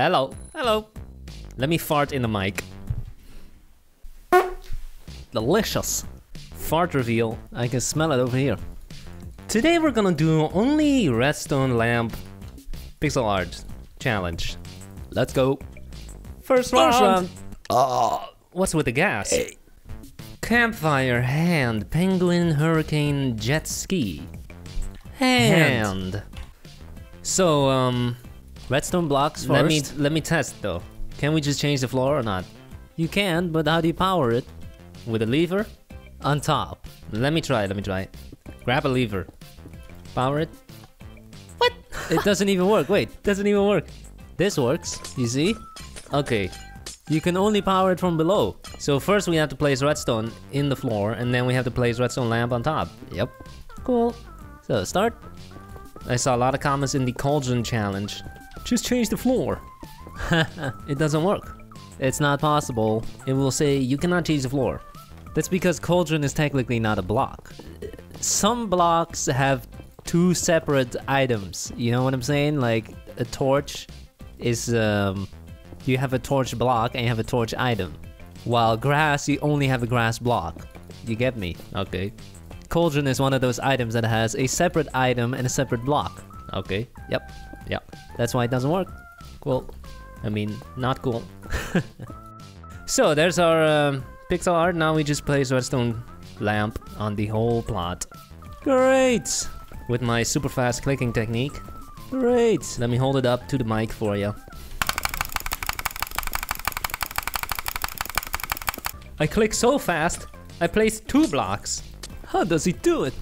Hello. Hello. Let me fart in the mic. Delicious. Fart reveal. I can smell it over here. Today we're gonna do only redstone lamp pixel art challenge. Let's go. First round. Oh. What's with the gas? Hey. Campfire, hand, penguin, hurricane, jet ski. Hand. So, redstone blocks first. Let me test though. Can we just change the floor or not? You can, but how do you power it? With a lever? On top. Let me try. Grab a lever. Power it. What? It doesn't even work. Wait, doesn't even work. This works, you see? Okay. You can only power it from below. So first we have to place redstone in the floor, and then we have to place redstone lamp on top. Yep. Cool. So start. I saw a lot of comments in the cauldron challenge. Just change the floor. It doesn't work. It's not possible. It will say you cannot change the floor. That's because cauldron is technically not a block. Some blocks have two separate items. You know what I'm saying? Like a torch is, you have a torch block and you have a torch item. While grass, you only have a grass block. You get me? Okay. Cauldron is one of those items that has a separate item and a separate block. Okay. Yep. Yep. That's why it doesn't work. Cool. I mean, not cool. So there's our pixel art. Now we just place redstone lamp on the whole plot. Great! With my super fast clicking technique. Great! Let me hold it up to the mic for you. I click so fast, I placed 2 blocks. How does he do it?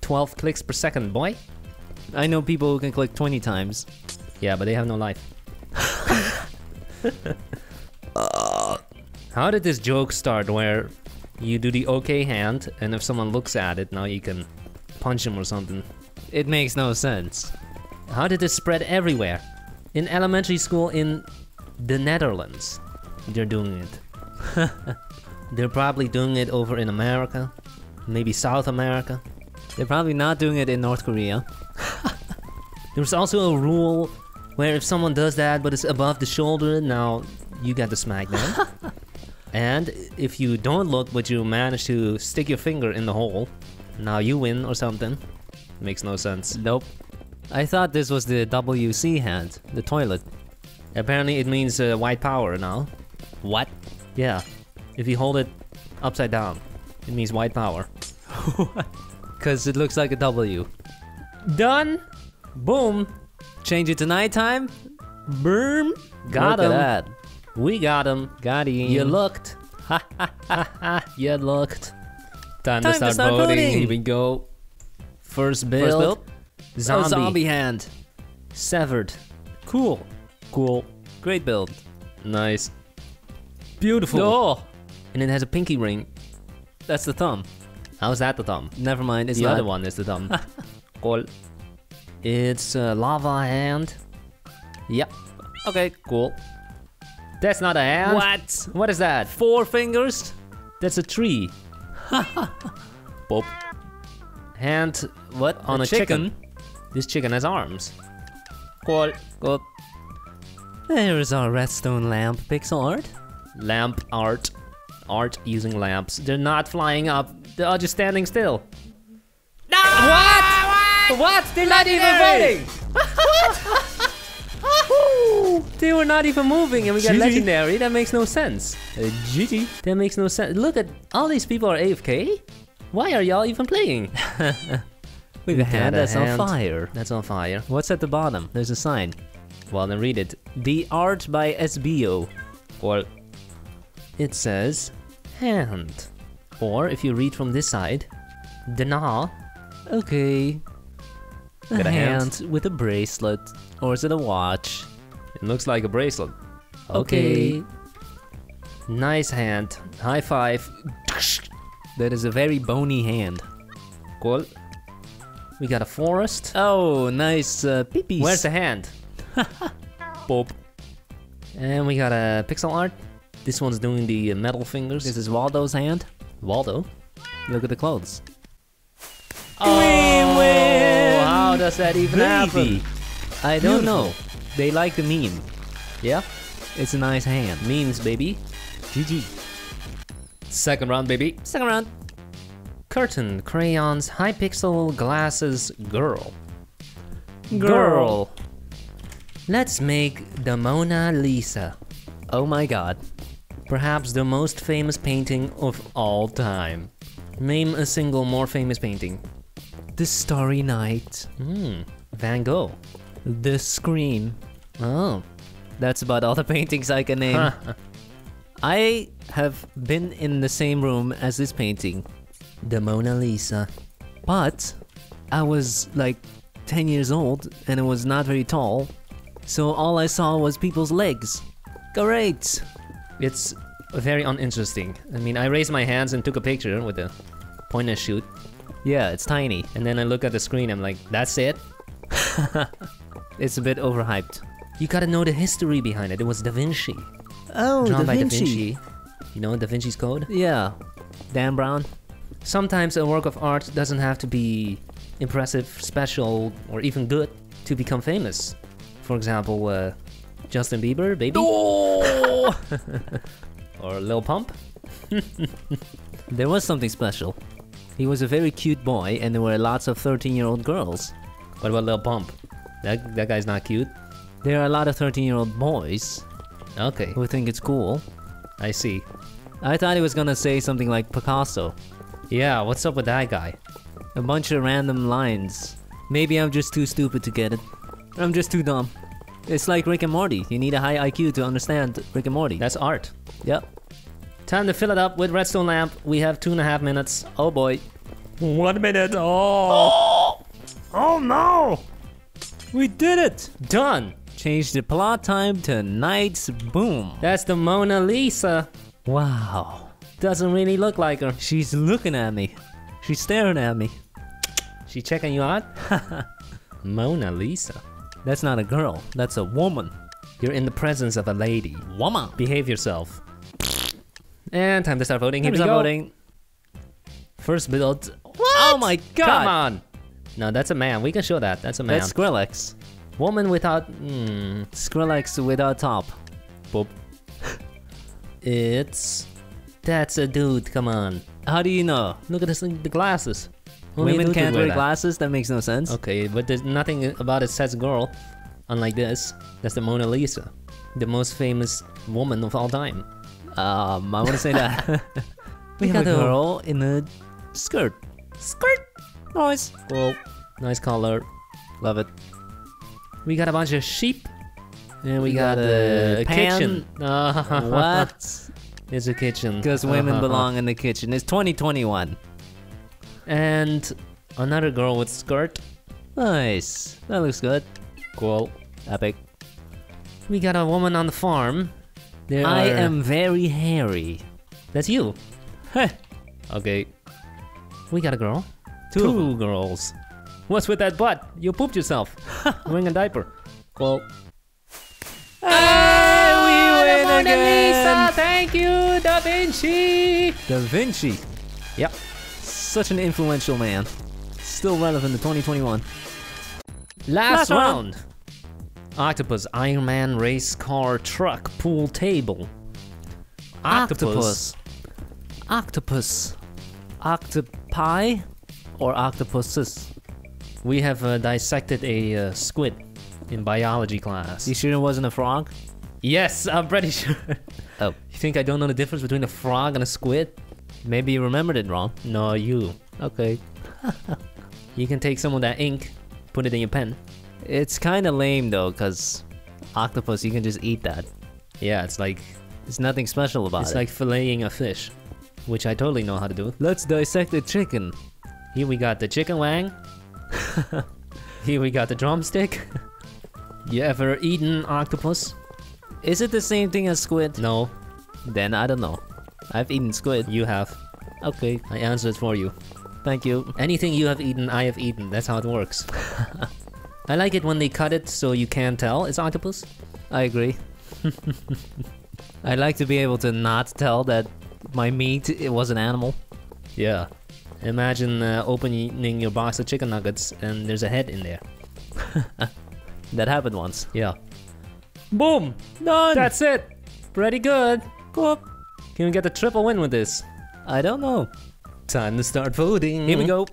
12 clicks per second, boy. I know people who can click 20 times. Yeah, but they have no life. How did this joke start where you do the okay hand, and if someone looks at it, now you can punch him or something? It makes no sense. How did this spread everywhere? In elementary school in the Netherlands, they're doing it. They're probably doing it over in America, maybe South America. They're probably not doing it in North Korea. There's also a rule where if someone does that but it's above the shoulder, now you get the smackdown. And if you don't look but you manage to stick your finger in the hole, now you win or something. Makes no sense. Nope. I thought this was the WC hand, the toilet. Apparently it means white power now. What? Yeah. If you hold it upside down, it means white power. What? Because it looks like a W. Done! Boom! Change it to nighttime. Boom! Got him. Look at that. We got him. Got him. You looked. Ha ha ha ha. You looked. Time to start voting. Here we go. First build. Zombie. Oh, zombie hand. Severed. Cool. Cool. Great build. Nice. Beautiful. Oh. And it has a pinky ring. That's the thumb. How's that the thumb? Never mind. It's the other one is the thumb. Cool. It's a lava hand. Yep. Okay, cool. That's not a hand. What? What is that? 4 fingers? That's a tree. Boop. Hand. What? On a chicken. This chicken has arms. Cool. Cool. There is our redstone lamp pixel art. Lamp art. Art using lamps. They're not flying up. They are just standing still. No! What? What? They're not even voting! What? They were not even moving and we got legendary. That makes no sense. GG. That makes no sense. Look at all these people are AFK. Why are y'all even playing? With a hand that's on fire. That's on fire. What's at the bottom? There's a sign. Well, then read it. The art by SBO. Well, it says hand. Or if you read from this side, Dana. Okay. A hand with a bracelet, or is it a watch? It looks like a bracelet. Okay. Nice hand. High five. That is a very bony hand. Cool. We got a forest. Oh, nice peepees. Where's the hand? Boop. And we got a pixel art. This one's doing the metal fingers. This is Waldo's hand. Waldo. Look at the clothes. Oh. We win! Does that even happen? I don't know. They like the meme. Yeah? It's a nice hand. Memes, baby. GG. Second round, baby. Second round. Curtain, crayons, Hypixel, glasses, girl. Girl. Let's make the Mona Lisa. Oh my god. Perhaps the most famous painting of all time. Name a single more famous painting. The Starry Night. Van Gogh. The Scream. Oh, that's about all the paintings I can name. I have been in the same room as this painting, the Mona Lisa, but I was like 10 years old and I was not very tall, so all I saw was people's legs. Great! It's very uninteresting. I mean, I raised my hands and took a picture with a point and shoot. Yeah, it's tiny. And then I look at the screen, I'm like, that's it? It's a bit overhyped. You gotta know the history behind it. It was Da Vinci. Oh, drawn by Da Vinci. You know Da Vinci's Code? Yeah. Dan Brown. Sometimes a work of art doesn't have to be impressive, special, or even good to become famous. For example, Justin Bieber, baby. Oh! Or Lil Pump. There was something special. He was a very cute boy and there were lots of 13-year-old girls. What about Lil Pump? That guy's not cute. There are a lot of 13-year-old boys. Okay. Who think it's cool. I see. I thought he was gonna say something like Picasso. Yeah, what's up with that guy? A bunch of random lines. Maybe I'm just too stupid to get it. I'm just too dumb. It's like Rick and Morty. You need a high IQ to understand Rick and Morty. That's art. Yep. Time to fill it up with redstone lamp. We have 2.5 minutes. Oh boy. 1 minute. Oh. Oh no. We did it. Done. Change the plot time to nights. Boom. That's the Mona Lisa. Wow. Doesn't really look like her. She's looking at me. She's staring at me. She checking you out? Mona Lisa. That's not a girl, that's a woman. You're in the presence of a lady. Woman! Behave yourself. And time to start voting. Here we go. Voting. First build. What? Oh my god! Come on! No, that's a man. We can show that. That's a man. That's Skrillex. Woman without... Skrillex without top. Boop. It's... That's a dude, come on. How do you know? Look at this thing, the glasses. Women can't wear glasses? That makes no sense. Okay, but there's nothing about it says girl. Unlike this. That's the Mona Lisa. The most famous woman of all time. I want to say that. We got a girl in a skirt. Skirt! Nice. Cool. Nice color. Love it. We got a bunch of sheep. And we got a kitchen. What? It's a kitchen. Because women belong in the kitchen. It's 2021. And another girl with skirt. Nice. That looks good. Cool. Epic. We got a woman on the farm. I am very hairy. That's you. Okay. We got a girl. Two girls. What's with that butt? You pooped yourself. Wearing a diaper. Cool. Hey, we win again. Mona Lisa. Thank you, Da Vinci. Da Vinci. Yep. Such an influential man. Still relevant in 2021. Last round! Octopus, Iron Man, race car, truck, pool, table. Octopus. Octopus. Octopi or octopuses? We have dissected a squid in biology class. You sure it wasn't a frog? Yes, I'm pretty sure. Oh. You think I don't know the difference between a frog and a squid? Maybe you remembered it wrong. No, you. Okay. You can take some of that ink, put it in your pen. It's kinda lame though, cause octopus, you can just eat that. Yeah, it's like... There's nothing special about it. It's like filleting a fish, which I totally know how to do. Let's dissect a chicken. Here we got the chicken wang. Here we got the drumstick. You ever eaten octopus? Is it the same thing as squid? No. Then I don't know. I've eaten squid. You have. Okay. I answered for you. Thank you. Anything you have eaten, I have eaten. That's how it works. I like it when they cut it so you can tell it's octopus. I agree. I like to be able to not tell that my meat, it was an animal. Yeah. Imagine opening your box of chicken nuggets and there's a head in there. That happened once. Yeah. Boom! Done! That's it! Pretty good! Cool! Can we get a triple win with this? I don't know. Time to start voting! Here we go!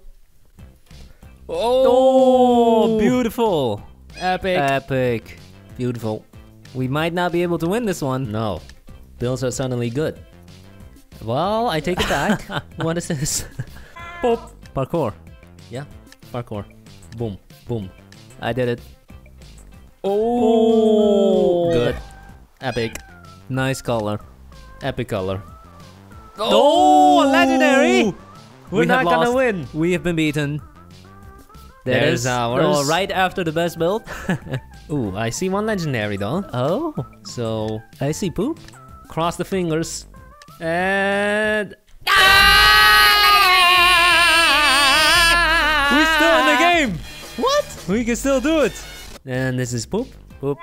Oh! Beautiful! Epic! Epic! Beautiful. We might not be able to win this one. No. Bills are suddenly good. Well, I take it back. What is this? Pop. Parkour. Yeah, parkour. Boom, boom. I did it. Oh! Good. Epic. Nice color. Epic color. Oh! Legendary! We're not gonna win. We have been beaten. There's ours. Oh, right after the best build. Ooh, I see one legendary though. Oh. So, I see poop. Cross the fingers. And... Ah! We're still in the game! What? We can still do it! And this is poop. Poop.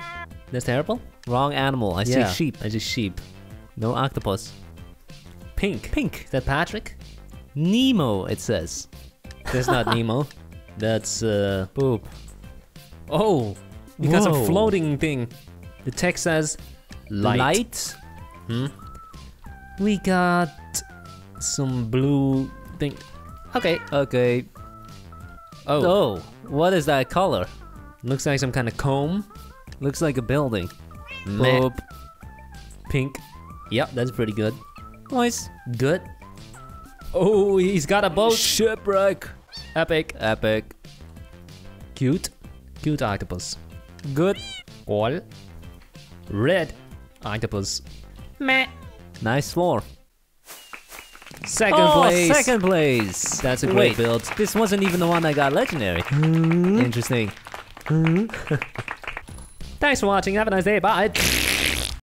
That's terrible. Wrong animal. I see sheep. I see sheep. No octopus. Pink. Pink. Is that Patrick? Nemo, it says. That's not Nemo. That's poop. Oh! Because a floating thing. The text says light. Light? Hmm? We got some blue thing. Okay. Okay. Oh. Oh. What is that color? Looks like some kind of comb. Looks like a building. Boop. Pink. Yep, that's pretty good. Nice. Good. Oh, he's got a boat. Shipwreck. Epic. Epic. Cute. Cute octopus. Good. All. Red. Octopus. Meh. Nice floor. Second place. Second place. That's a great build. This wasn't even the one that got legendary. Interesting. Thanks for watching. Have a nice day. Bye.